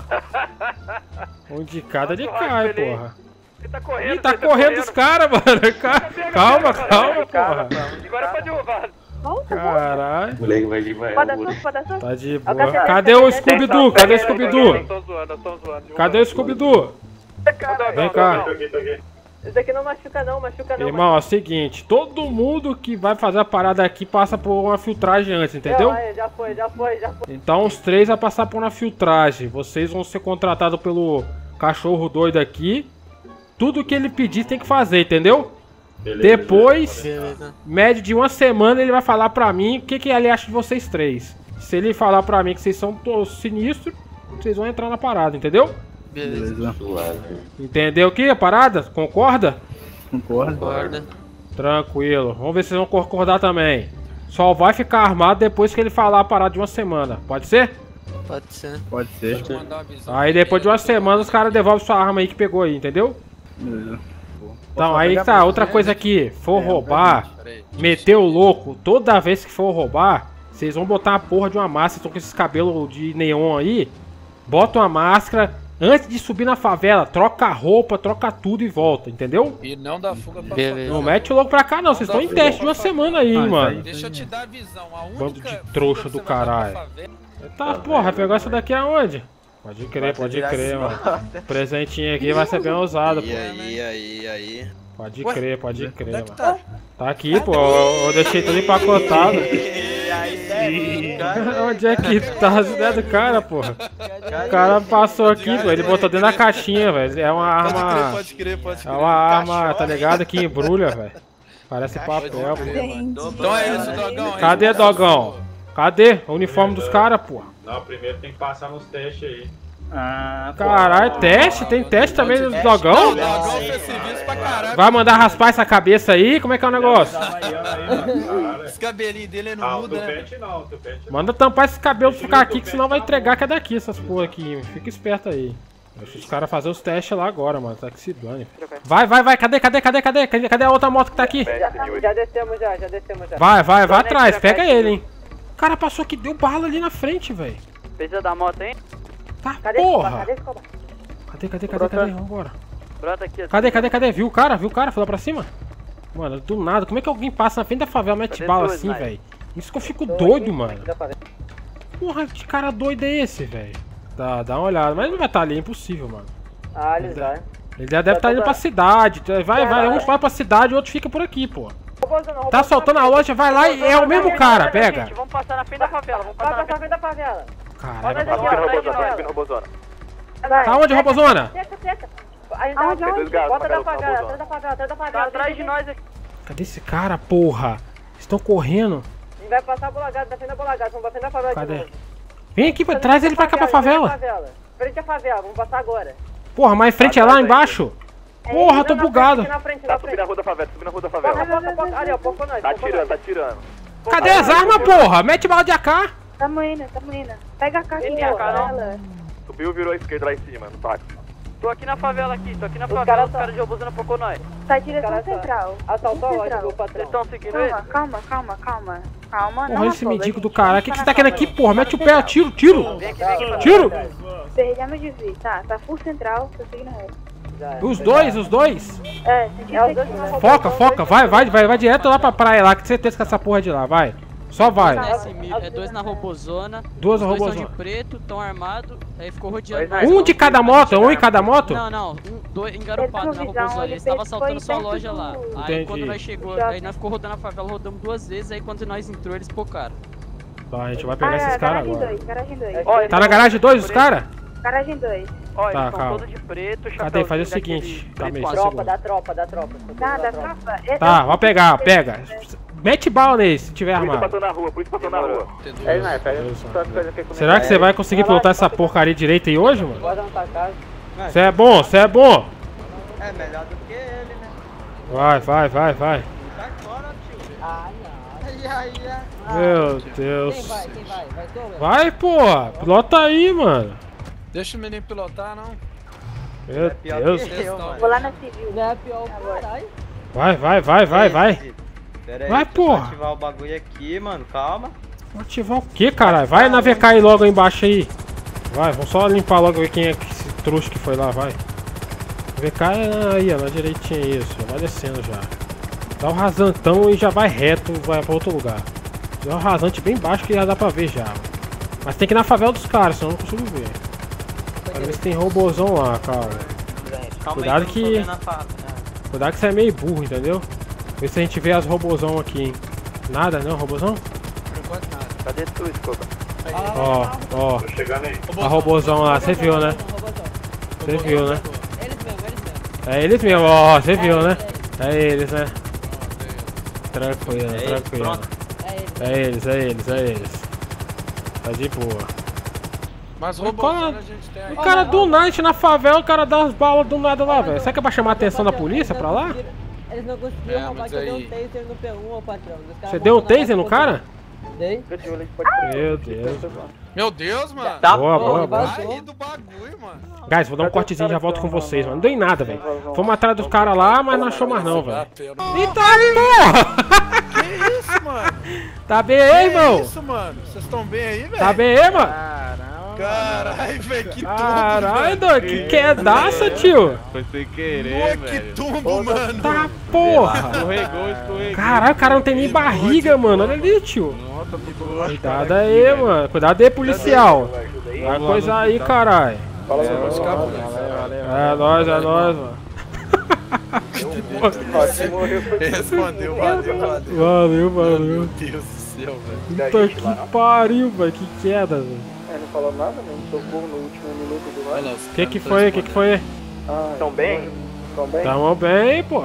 Um de cada ele cai, porra. Ih, tá correndo os caras, mano. Calma, porra. Agora pode derrubar. Caralho. Moleque vai. Tá de boa. Cadê o Scooby-Doo? Cadê o Scooby-Doo? Vem cá. Esse aqui não machuca não, Irmão, é o seguinte, todo mundo que vai fazer a parada aqui passa por uma filtragem antes, entendeu? Já foi. Então os três vão passar por uma filtragem. Vocês vão ser contratados pelo cachorro doido aqui. Tudo que ele pedir tem que fazer, entendeu? Beleza, depois, médio de uma semana, ele vai falar pra mim o que ele acha de vocês três. Se ele falar pra mim que vocês são sinistros, vocês vão entrar na parada, entendeu? Beleza. Entendeu o que? A parada? Concorda? Concorda. Tranquilo. Vamos ver se vocês vão concordar também. Só vai ficar armado depois que ele falar a parada de uma semana. Pode ser? Pode ser. Aí depois de uma semana os caras devolvem sua arma aí que pegou aí, entendeu? Beleza. Então, aí tá, outra coisa aqui, for roubar, meter o louco, toda vez que for roubar, vocês vão botar a porra de uma máscara, estão com esses cabelos de neon aí, bota uma máscara, antes de subir na favela, troca a roupa, troca tudo e volta, entendeu? E não dá fuga pra favela. Não mete o louco pra cá não, vocês estão em teste de uma semana aí, mano. Deixa eu te dar a visão, a única... Bando de trouxa do caralho. Tá, porra, pegar essa daqui aonde? Pode crer, mano. Presentinho aqui vai ser bem ousado, pô. E aí. Pode crer, mano. Tá aqui, pô. Eu deixei tudo empacotado. Onde é que tá as ideias do cara, porra? O cara passou aqui, pô. Ele botou dentro da caixinha, velho. É uma arma. Pode crer. É uma arma, tá ligado? Que embrulha, velho. Parece papel, pô. Então é isso, Dogão. Cadê, Dogão? Cadê o uniforme dos caras, porra? Não, primeiro tem que passar nos testes aí. Ah, caralho, teste? Tem teste também dos Dogão? O Dogão fez serviço pra caralho. Vai mandar raspar essa cabeça aí? Como é que é o negócio? Esse cabelinho dele não muda, né? Não, manda tampar esses cabelos ficar aqui, que senão vai entregar que é daqui, essas porra aqui. Fica esperto aí. Deixa os caras fazer os testes lá agora, mano. Tá que se dane. Vai. Cadê? Cadê a outra moto que tá aqui? Já descemos já. Vai atrás. Pega ele, hein. O cara passou que deu bala ali na frente, velho. Precisa da moto, hein? Tá, cadê porra! Cadê? Vamos embora. Cadê? Viu o cara? Foi lá pra cima? Mano, do nada. Como é que alguém passa na frente da favela e mete bala assim, velho? Isso que eu fico doido, mano. Porra, que cara doido é esse, velho? Dá uma olhada. Mas ele não vai estar ali, é impossível, mano. Ah, ele vai. Ele deve estar indo pra cidade. Vai. Uns vai pra cidade e outros fica por aqui, pô. Tá soltando a loja, vai lá e é o mesmo cara, pega. Vamos passar na frente da favela, vamos passar na frente da favela. Caralho, tá onde, Robozona? Atrás da favela. Atrás de nós aqui. Cadê esse cara, porra? Eles estão correndo. Ele vai passar a bolagada, tá frente da bolagada, vamos bater na favela de novo. Vem aqui, traz ele pra cá pra favela. Frente à favela, vamos passar agora. Porra, mas frente é lá embaixo? Porra, tô bugado. Tá subindo a rua da favela. Tá atirando. Cadê as armas, porra? Mete bala de AK. Tamo indo, tamo indo. Pega a AK aqui, cara. Subiu, virou a esquerda lá em cima, no táxi. Tô aqui na favela aqui, tô aqui na favela, os caras de robôzão procurou nós. Tá direção central. Assaltou a loja, o patrão. Vocês estão seguindo ele? Calma, calma, calma. Calma, não. Porra, esse mendigo do caralho. O que você tá querendo aqui, porra? Mete o pé, tiro, tiro. Tiro. Perdemos de vista, tá? Tá full central, tô seguindo ele. Os dois, os dois? É, foca, foca, vai, vai, vai, vai direto lá pra praia lá, que tem certeza que essa porra é de lá, vai. Só vai. É dois na robozona, dois na robozona. Dois são de preto, tão armado, aí ficou rodeando. Um de cada moto, um em cada moto? Não, não, dois engarupados na robozona, eles estavam assaltando sua loja lá. Aí quando nós chegou, aí nós ficou rodando a favela, rodamos duas vezes, aí quando nós entrou eles pocaram. Tá, a gente vai pegar esses caras agora. Tá na garagem 2 os caras? Garagem 2. Ó, tá, eles são todos de preto, cadê? Faz o seguinte, calma aí, só um segundo. Da tropa, da tropa. Tá, da tropa. Tá, vai pegar, pega. Mete bala nesse, se tiver armado. Por isso passou na rua, por isso passou na rua. É, não, pega. Será que você vai conseguir pilotar essa porcaria direita aí hoje, mano? Você é bom, você é bom. É melhor do que ele, né? Vai, vai, vai, vai. Vai fora, tio. Ai, ai, ai. Meu Deus. Quem vai, quem vai? Vai, Douglas? Vai, porra. Pilota aí, mano. Deixa o menino pilotar, não. Meu Deus. Vou lá na civil. É pior caralho. Vai, vai, vai, vai, vai. Pera aí, vai, porra. Vou ativar o bagulho aqui, mano. Calma. Vou ativar o que, caralho? Vai na VK aí logo aí embaixo aí. Vai, vamos só limpar logo aí quem é esse trouxa que foi lá, vai. VK é aí, ó, na direitinha, isso. Vai descendo já. Dá um rasantão e já vai reto, vai pra outro lugar. Dá um rasante bem baixo que já dá pra ver já. Mas tem que ir na favela dos caras, senão eu não consigo ver. Olha, tem robôzão lá, calma. Cuidado que... Cuidado que você é meio burro, entendeu? Vê se a gente vê as robôzão aqui, hein. Nada, não, robôzão? Por enquanto nada. Cadê tu, Escoba? Ó, ó. Tô chegando aí. A robôzão lá, você viu, né? Você viu, né? Eles mesmo, eles mesmo. É eles mesmo, ó, você viu, né? É eles, né? Tranquilo, tranquilo. É eles, é eles, é eles. Tá de boa. Mas o cara, o cara do night na favela, o cara dá as balas do nada lá, velho. Será que é pra chamar a atenção da polícia pra lá? Eles não conseguiram roubar, que eu dei um taser no P1, ô patrão. Você deu um taser no cara? Dei. Meu Deus. Meu Deus, mano. Tá boa, boa, boa. Sai do bagulho, mano. Guys, vou dar um cortezinho e já volto com vocês, mano. Não deu em nada, velho. Fomos atrás dos caras lá, mas não achou mais não, velho. Eita, porra! Que isso, mano? Tá bem aí, irmão? Que isso, mano? Vocês estão bem aí, velho? Tá bem aí, mano? Caralho, velho, que tumbo! Caralho, doido, que quedaça, tio! Foi sem querer, velho. Que tumbo, mano! Tá porra! Escorregou, escorregou. Caralho, o cara não tem nem barriga, mano. Olha ali, tio. Cuidado aí, mano. Cuidado aí, policial. Vai coisa aí, caralho. É nóis, mano. Respondeu, valeu, valeu. Valeu, valeu. Meu Deus do céu, velho. Puta que pariu, velho. Que queda, velho. Não falou nada, não socorro no último minuto do lado. Que foi? Que foi? Tão bem? Tão bem? Tamo bem, pô.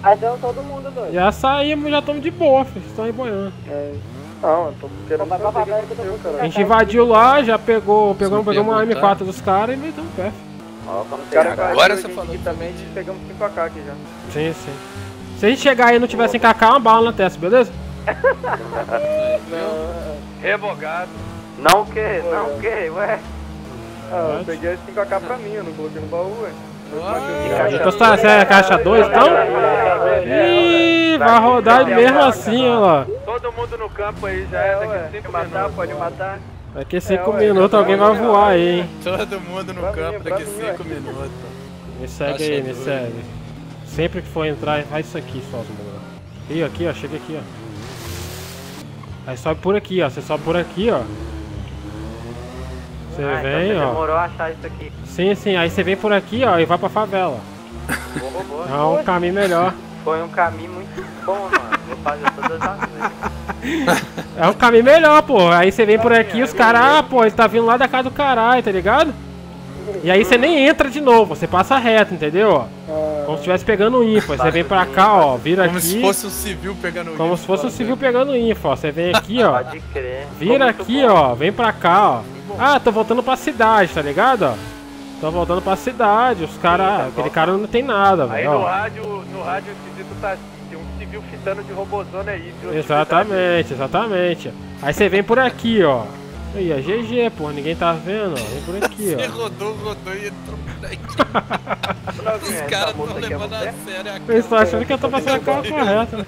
Ajudou todo mundo, doido. Já saímos, já estamos de boa, filho. Estão aí boiando. É. Não, eu tô querendo fazer. A gente invadiu lá, já pegou uma M4 dos caras e meteu um pé. Agora você falou. Pegamos 5 AK aqui já. Sim, sim. Se a gente chegar aí e não tiver 5 AK, uma bala na testa, beleza? Rebogado. Não o que? Não o que? Ué? Ah, eu peguei 5 AK pra mim, eu não coloquei no baú, ué. Então você é caixa 2, então? Ih, vai rodar mesmo assim, ó lá. Todo mundo no campo aí já é, daqui 5 minutos. Pode matar? Daqui 5 minutos alguém vai voar aí, hein? Todo mundo no campo daqui 5 minutos. Me segue aí, me segue. Sempre que for entrar, faz isso aqui, só os mano. Ih, aqui, ó, chega aqui, ó. Aí sobe por aqui, ó, você sobe por aqui, ó. Você vem, então você ó. Demorou a achar isso aqui. Sim, sim. Aí você vem por aqui, ó, e vai pra favela. Boa, boa. É um caminho melhor. Foi um caminho muito bom, mano. Vou fazer todas as vezes. É um caminho melhor, pô. Aí você vem por aqui e os caras, pô, ele tá vindo lá da casa do caralho, tá ligado? E aí você nem entra de novo, você passa reto, entendeu? Como se estivesse pegando info. Você vem pra cá, ó, vira aqui. Como se fosse um civil pegando info. Como se fosse um civil pegando info, ó. Você vem aqui, ó. Pode crer. Vira aqui, ó, vem pra cá, ó. Ah, tô voltando pra cidade, tá ligado? Tô voltando pra cidade, os caras. Aquele cara não tem nada, velho. Aí no rádio, o esquisito tá assim, tem um civil viu fitando de robozona aí, viu? Exatamente, exatamente. Aí você vem por aqui, ó. Aí, ó, GG, pô, ninguém tá vendo, ó. Vem por aqui, ó. Você rodou e entrou por aqui. Os caras tão levando a sério a cara. Eles tão achando que eu tô passando a cara correta, né?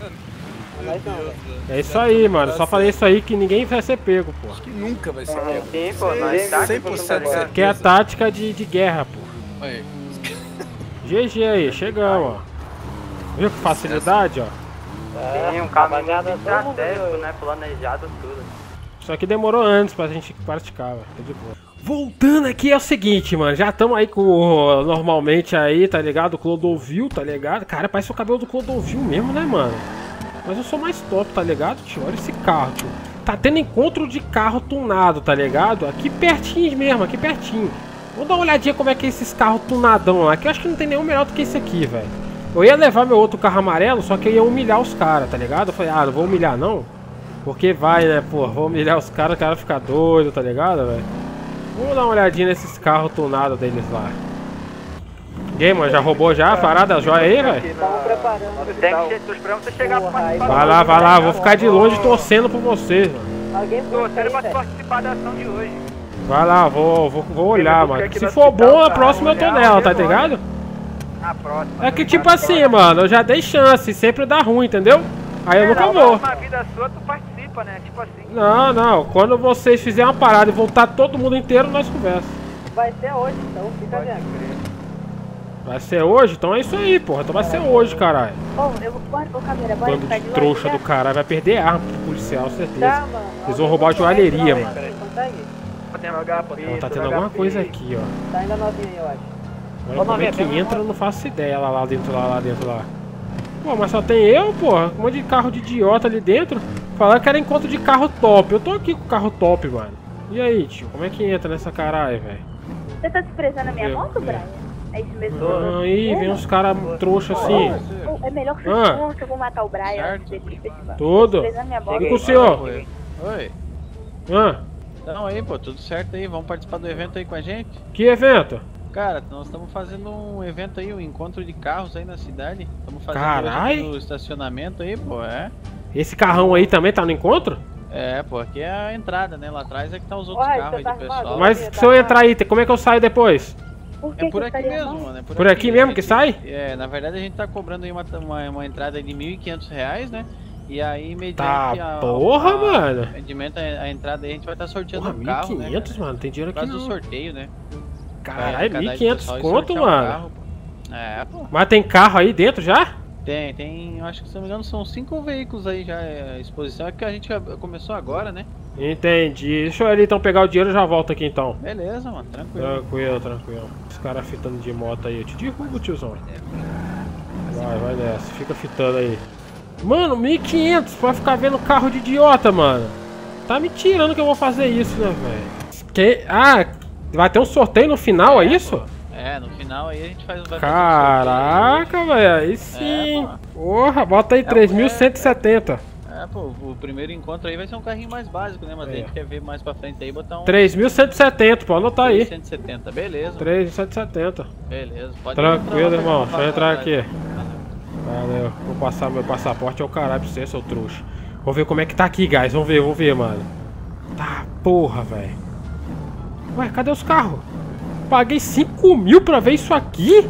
É isso aí, mano. Só falei isso aí que ninguém vai ser pego, pô. Que nunca vai ser pego. Sim, pô, nós tá 100%. Que é a tática de guerra, pô. Aí. GG aí, chegamos, ó. Viu que facilidade, ó? Tem um caminhado estratégico, né? Planejado tudo. Só que demorou antes pra gente praticar, velho. Tá de boa. Voltando aqui é o seguinte, mano. Já estamos aí com o normalmente aí, tá ligado? O Clodovil, tá ligado? Cara, parece o cabelo do Clodovil mesmo, né, mano? Mas eu sou mais top, tá ligado, tio? Olha esse carro, tio. Tá tendo encontro de carro tunado, tá ligado? Aqui pertinho mesmo, aqui pertinho. Vou dar uma olhadinha como é que é esses carros tunadão lá. Que eu acho que não tem nenhum melhor do que esse aqui, velho. Eu ia levar meu outro carro amarelo, só que eu ia humilhar os caras, tá ligado? Eu falei, ah, não vou humilhar não. Porque vai, né, pô, vou humilhar os caras, o cara fica doido, tá ligado, velho? Vamos dar uma olhadinha nesses carros tunados deles lá. Gamer, já roubou já a parada, a joia aí, velho? Vai lá, vou ficar de longe torcendo por vocês, mano. Vai lá, vou olhar, mano. Se for bom, a próxima eu tô nela, tá ligado? É que tipo assim, mano, eu já dei chance, sempre dá ruim, entendeu? Aí eu nunca vou. Não, quando vocês fizerem uma parada e voltar todo mundo inteiro, nós conversamos. Vai ser hoje, então, fica vendo. Vai ser hoje? Então é isso aí, porra, então vai ser hoje, caralho. Bando de trouxa do caralho, vai perder arma pro policial, certeza. Eles vão roubar a joalheria, mano. Tá tendo alguma coisa aqui, ó. Tá ainda novinho aí, eu acho. Olha como é que entra, eu não faço ideia lá dentro, lá dentro, lá. Pô, mas só tem eu, porra. Um monte de carro de idiota ali dentro. Falaram que era encontro de carro top. Eu tô aqui com carro top, mano. E aí, tio, como é que entra nessa caralho, velho? Você tá desprezando a minha moto, Brian? É isso mesmo? Ah, aí, vem uns caras trouxa assim. É melhor que eu vou matar o Brian antes desse festival. Tudo. Tudo com o senhor. Oi. Não, aí, pô, tudo certo aí. Vamos participar do evento aí com a gente? Que evento? Cara, nós estamos fazendo um evento aí, um encontro de carros aí na cidade. Estamos fazendo no estacionamento aí, pô, é. Esse carrão aí também tá no encontro? É, pô, aqui é a entrada, né? Lá atrás é que tá os outros carros aí do pessoal. Mas se eu entrar aí, como é que eu saio depois? É por aqui mesmo, mano. Por aqui mesmo que sai? É, na verdade a gente tá cobrando aí uma entrada de R$1.500, né? E aí, mediante tá, porra, mano! Mediante a entrada aí, a gente vai estar sorteando o carro, né? R$1.500, mano, tem dinheiro aqui não. Por causa do sorteio, né? Caralho, 1.500 conto, mano. Carro, pô. É, pô. Mas tem carro aí dentro já? Tem. Acho que, se não me engano, são 5 veículos aí já. A exposição é que a gente começou agora, né? Entendi. Deixa eu ali então pegar o dinheiro e já volto aqui então. Beleza, mano. Tranquilo. Os caras fitando de moto aí. Eu te derrubo, tiozão. Vai nessa. Fica fitando aí. Mano, 1.500 pra ficar vendo carro de idiota, mano. Tá me tirando que eu vou fazer isso, né, velho? Vai ter um sorteio no final, é isso? É, no final aí a gente faz um sorteio. Caraca, velho, aí sim. Porra, bota aí 3.170. É, pô, o primeiro encontro aí vai ser um carrinho mais básico, né? Mas a gente quer ver mais pra frente aí, botar um... 3.170, pode anotar aí. 3.170, beleza. 3.170. Beleza, pode entrar. Tranquilo, irmão, deixa eu entrar aqui. Valeu, vou passar meu passaporte ao caralho pra você, seu trouxa. Vou ver como é que tá aqui, guys, vamos ver, mano. Tá, porra, velho. Ué, cadê os carros? Paguei 5.000 pra ver isso aqui?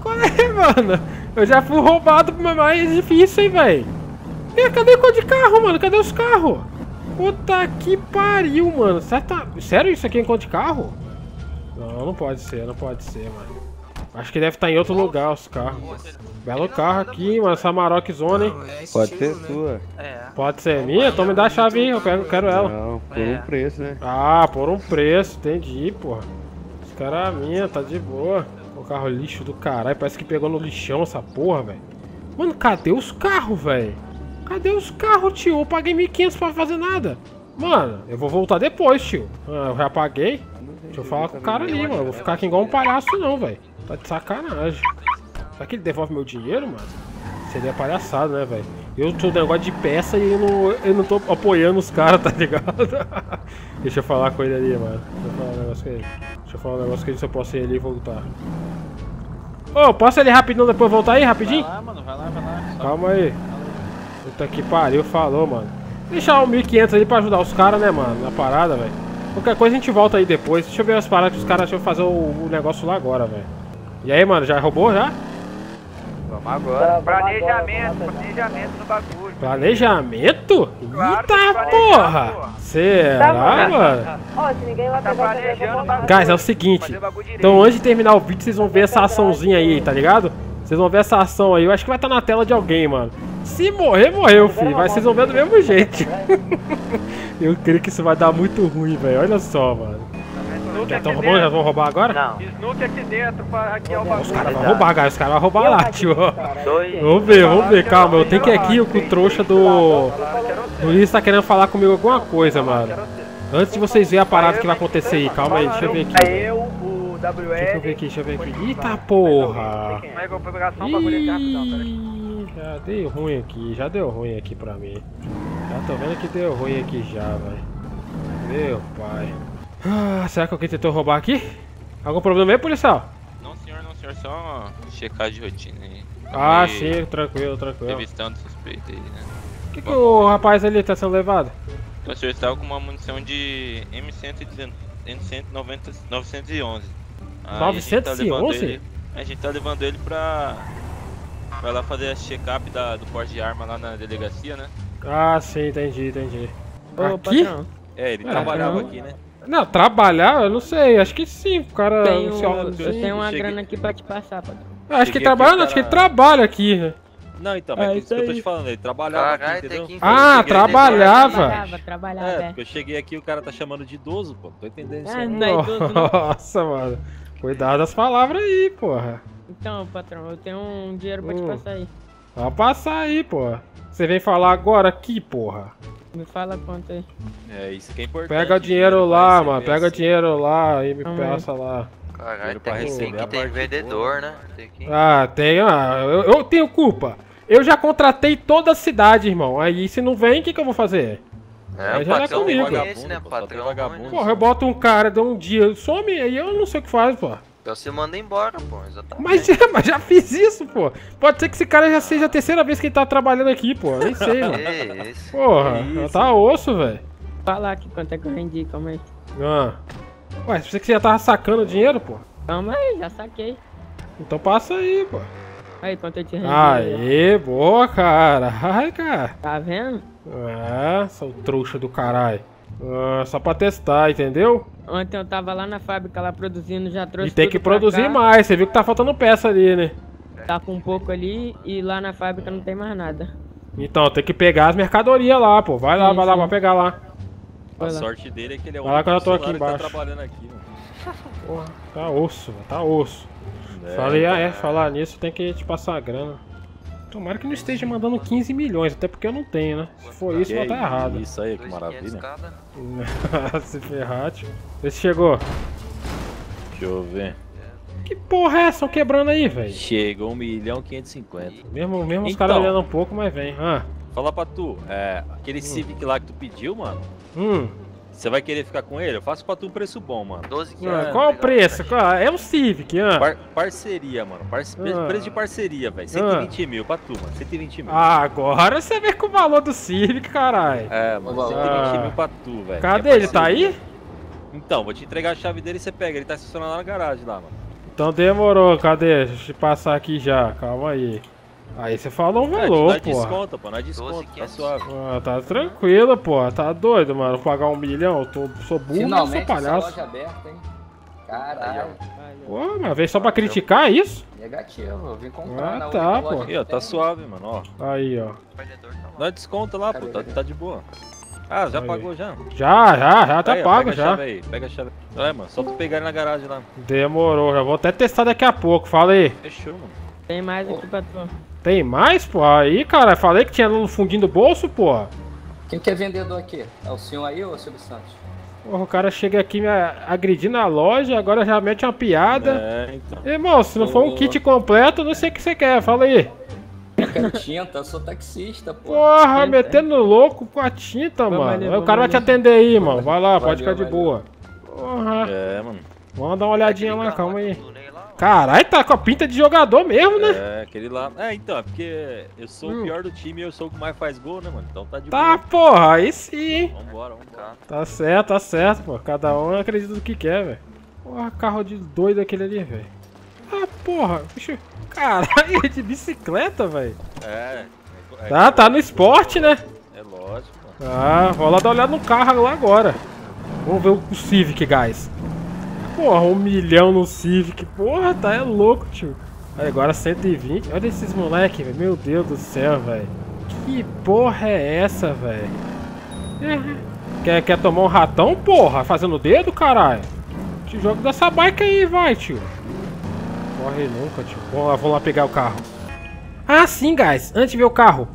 Qual é, mano? Eu já fui roubado, mais difícil, hein, velho? E cadê cor de carro, mano? Cadê os carros? Puta que pariu, mano. Sério isso aqui é encontro de carro? Não, não pode ser, mano. Acho que deve estar em outro lugar os carros. Belo carro aqui, mano. Essa Maroc Zona, hein? Pode ser sua. Pode ser minha? Então me dá a chave aí, eu quero ela. Não, por um preço, né? Ah, por um preço, entendi, porra. Esse cara é minha, tá de boa. O carro lixo do caralho, parece que pegou no lixão essa porra, velho. Mano, cadê os carros, velho? Cadê os carros, tio? Eu paguei 1.500 pra fazer nada. Mano, eu vou voltar depois, tio. Ah, eu já paguei. Deixa eu falar com o cara ali, mano. Eu vou ficar aqui igual um palhaço não, velho. Tá de sacanagem. Será que ele devolve meu dinheiro, mano? Seria palhaçada, né, velho? Eu tô negócio de peça e eu não tô apoiando os caras, tá ligado? Deixa eu falar com ele ali, mano. Deixa eu falar um negócio com ele, se eu posso ir ali e voltar. Ô, posso ir ali rapidinho, depois voltar aí, rapidinho? Vai lá, mano, vai lá. Calma aí. Puta que pariu, falou, mano. Deixar o 1.500 ali pra ajudar os caras, né, mano? Na parada, velho. Qualquer coisa a gente volta aí depois. Deixa eu ver as paradas que os caras... Deixa eu fazer o negócio lá agora, velho. E aí, mano, já roubou, já? Vamos agora. Planejamento no bagulho. Planejamento? Claro, eita porra! Porra. Será, tá, mano? Ó, se ninguém vai pegar... Guys, é o seguinte. Então, antes de terminar o vídeo, vocês vão ver essa açãozinha aí, tá ligado? Vocês vão ver essa ação aí. Eu acho que vai estar na tela de alguém, mano. Se morrer, morreu, filho. Mas vocês vão ver do mesmo jeito. Eu creio que isso vai dar muito ruim, velho. Olha só, mano. Já estão roubando? Já vão roubar agora? Não. Snook aqui dentro, aqui é o bagulho. Os caras vão roubar, cara. Os caras vão roubar lá, tio. Vamos ver. Calma, eu tenho que ir aqui com o trouxa do... O Luiz tá querendo falar comigo alguma coisa, mano. Antes de vocês verem a parada que vai acontecer aí. Calma aí, deixa eu ver aqui. Deixa eu ver aqui. Eita porra! Ih, já deu ruim aqui pra mim. Já tô vendo que deu ruim aqui já, velho. Meu pai. Ah, será que alguém tentou roubar aqui? Algum problema aí, policial? Não senhor, só checar de rotina aí. Ah, sim, tranquilo. Revistando suspeito aí, né? Que o rapaz ali tá sendo levado? O senhor estava com uma munição de M190, 911. Aí 911? A gente tá levando ele pra lá fazer a check-up do porte de arma lá na delegacia, né? Ah, sim, entendi. Aqui? É, ele trabalhava aqui, né? Não, trabalhar? Eu não sei, acho que sim, o cara... Eu tenho uma grana aqui pra te passar, patrão. Acho que ele trabalha aqui. Não, então, mas é isso que eu tô te falando, ele trabalhava aqui, entendeu? Ah, trabalhava. É, porque eu cheguei aqui e o cara tá chamando de idoso, pô. Tô entendendo isso aí. Nossa, mano. Cuidado das palavras aí, porra. Então, patrão, eu tenho um dinheiro pra te passar aí. Vai passar aí, porra. Você vem falar agora aqui, porra. Me fala quanto aí. É, isso que é importante. Pega o dinheiro lá, mano. Pega o dinheiro lá e me passa lá. Caralho, tem que ter vendedor, né? Eu tenho culpa. Eu já contratei toda a cidade, irmão. Aí se não vem, o que que eu vou fazer? É, já é comigo. Patrão, porra, eu boto um cara, dou um dia, some, aí eu não sei o que faz, pô. Então você manda embora, pô, exatamente. Mas já fiz isso, pô. Pode ser que esse cara já seja a terceira vez que ele tá trabalhando aqui, pô. Nem sei, mano. Porra, já tá osso, velho. Fala aqui quanto é que eu vendi, calma aí. Ah. Ué, você que já tava sacando o dinheiro, pô? Calma aí, já saquei. Então passa aí, pô. Aí, quanto eu te rendi? Aê, boa, cara. Ai, cara. Tá vendo? É, seu trouxa do caralho. Ah, só pra testar, entendeu? Ontem eu tava lá na fábrica, lá produzindo, já trouxe. E tem que produzir mais, você viu que tá faltando peça ali, né? Tá com um pouco ali e lá na fábrica não tem mais nada. Então, tem que pegar as mercadorias lá, pô. Vai lá, vai pegar lá. A sorte dele é que ele é um cara que eu tô aqui embaixo. Tá trabalhando aqui, mano. Porra, tá osso, velho, tá osso. Falar nisso tem que te passar a grana. Tomara que não esteja mandando 15 milhões, até porque eu não tenho, né? Se for isso, vai tá errado. Isso aí, que maravilha. Se ferrar, tio. Vê se chegou. Deixa eu ver. Que porra é essa? Estão quebrando aí, velho. Chegou 1.550.000. Mesmo os caras olhando um pouco, mas vem. Ah. Fala pra tu, aquele Civic lá que tu pediu, mano. Você vai querer ficar com ele? Eu faço pra tu um preço bom, mano. 12,500. Qual o preço? É um Civic, Parceria, mano. Preço de parceria, velho. 120 mil pra tu, mano. 120 mil. Ah, agora você vê com o valor do Civic, caralho. É, mano. 120 mil pra tu, velho. Cadê ele? Tá aí? Então, vou te entregar a chave dele e você pega. Ele tá estacionado lá na garagem, lá, mano. Então demorou. Cadê? Deixa eu te passar aqui já. Calma aí. Aí você falou um valor, pô. Não é desconto, tá suave. Ah, tá tranquilo, pô. Tá doido, mano. Pagar 1 milhão, sou burro, finalmente, sou palhaço. Essa loja aberta, hein? Caralho. Pô, mas veio só pra criticar isso? Negativo, eu vim comprar na outra loja. Pô. Ih, ó, tá suave, mano, ó. Aí, ó. Dá desconto lá, pô. Tá de boa. Ah, já pagou já? Já, tá pago já. Pega a chave aí. Olha, mano, só tu pegar na garagem lá. Demorou, já vou até testar daqui a pouco. Fala aí. Fechou, mano. Tem mais aqui pra tu. Tem mais, pô? Aí, cara, falei que tinha no fundinho do bolso, pô. Quem que é vendedor aqui? É o senhor aí ou o Silvio Santos? Porra, o cara chega aqui me agredindo na loja, agora já mete uma piada. É, então. Irmão, se não for um kit completo, não sei o que você quer, fala aí. Eu quero tinta, eu sou taxista, pô. Porra, tinta, metendo louco com a tinta, mano. O cara vai te atender aí, mano. Vai lá, pode ficar de boa. Porra. É, mano. Vamos dar uma olhadinha lá, calma aí. Caralho, tá com a pinta de jogador mesmo, né? É, aquele lá. É, então, é porque eu sou o pior do time e eu sou o que mais faz gol, né, mano? Então tá de boa. Tá, porra, aí sim. Vambora, vambora. Tá certo, pô. Cada um acredita no que quer, velho. Porra, carro de doido aquele ali, velho. Ah, porra. Puxa. Caralho, é de bicicleta, velho. É. Tá no esporte, né? É lógico, mano. Ah, vou lá dar uma olhada no carro lá agora. Vamos ver o Civic, guys. Porra, 1 milhão no Civic, porra, tá é louco, tio. Olha, agora 120, olha esses moleque, velho. Meu Deus do céu, velho. Que porra é essa, velho? Quer tomar um ratão, porra? Fazendo o dedo, caralho? Te jogo dessa bike aí, vai, tio. Corre nunca, tio. Vamos lá pegar o carro. Ah, sim, guys, antes de ver o carro.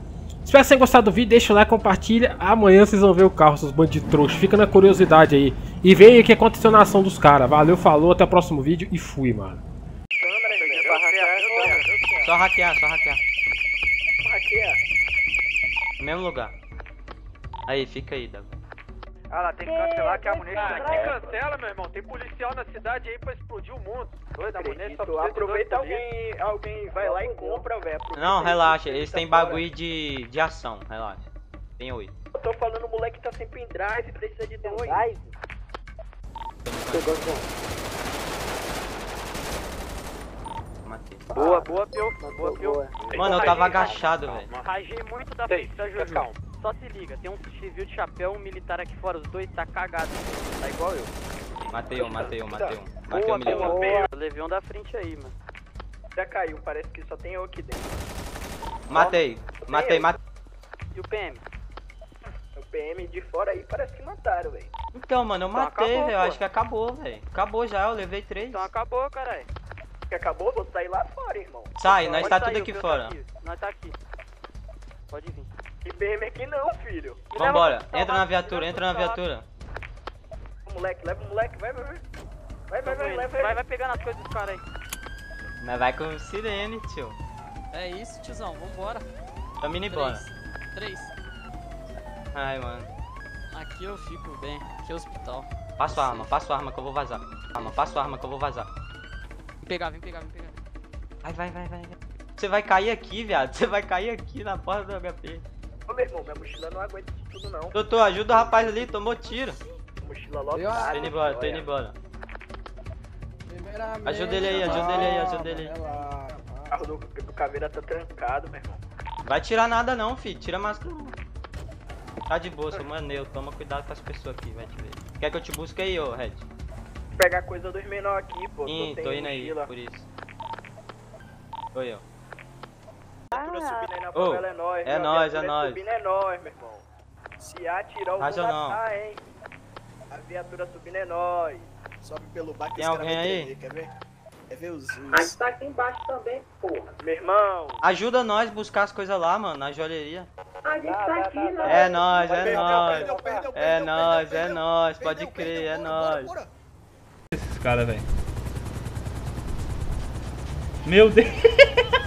Espero que vocês tenham gostado do vídeo, deixa o like, compartilha. Amanhã vocês vão ver o carro, seus bandos de trouxa. Fica na curiosidade aí. E vem o que aconteceu na ação dos caras. Valeu, falou, até o próximo vídeo e fui, mano. Só hackear, só hackear. Hackear. No mesmo lugar. Aí, fica aí, Davi. Ah lá, tem que cancelar que a munição aqui cancela, meu irmão. Tem policial na cidade aí pra explodir o mundo. Doido, a munição só aproveita alguém vai lá e compra, velho. Não, relaxa, eles têm bagulho de ação, relaxa. Tem 8. Eu tô falando, o moleque tá sem pendrive, precisa de 2. Matei. Boa, boa, Pio. Boa, Pio. Mano, eu tava agachado, velho. Rajei muito da polícia, Júlio. Calma. Só se liga, tem um civil de chapéu, um militar aqui fora, os dois tá cagado, tá igual eu. Matei um, matei um, matei um. Matei um militar. Levei um da frente aí, mano. Já caiu, parece que só tem eu aqui dentro. Matei, matei, matei. E o PM? O PM de fora aí parece que mataram, velho. Então, mano, eu matei, velho, acho que acabou, velho. Acabou já, eu levei 3. Então acabou, caralho. Que acabou, vou sair lá fora, irmão. Sai, nós tá tudo aqui fora. Nós tá aqui. Pode vir. E BM aqui não, filho. Vambora, entra na viatura, entra na viatura. Moleque, leva o moleque, vai, vai, vai. Vai pegando as coisas dos caras aí. Mas vai com sirene, tio. É isso, tiozão, vambora. Tamo indo embora. 3. Ai, mano. Aqui eu fico bem, aqui é o hospital. Passa a arma que eu vou vazar. Passa a arma que eu vou vazar. Vem pegar, vem pegar, vem pegar. Vai, vai, vai, vai. Você vai cair aqui, viado. Você vai cair aqui na porta do HP. Ô, meu irmão, minha mochila não aguenta isso tudo, não. Doutor, ajuda o rapaz ali, tomou tiro. Mochila logo. Tô indo embora, tô indo embora. Ajuda ele aí, ajuda ele aí, ajuda ele aí. O carro do Caveira tá trancado, meu irmão. Vai tirar nada não, filho. Tira a máscara. Tá de boa, seu maneiro. Toma cuidado com as pessoas aqui, vai te ver. Quer que eu te busque aí, ô, Red? Vou pegar coisa dos menores aqui, pô. Sim, tô indo aí, por isso. Tô eu. Oh, é nóis, é nóis, é nóis. Subindo é nóis, meu irmão. Se atirar o buraco, hein? A viatura subindo é nóis. Sobe pelo barco. Tem alguém aí? Quer ver? Quer ver os... Mas tá aqui embaixo também, porra. Meu irmão. Ajuda nós a buscar as coisas lá, mano, na joalheria. A gente tá aqui, né? É nóis, é nóis. É nóis, é nóis. Pode crer, é nóis. Esses caras, velho. Meu Deus.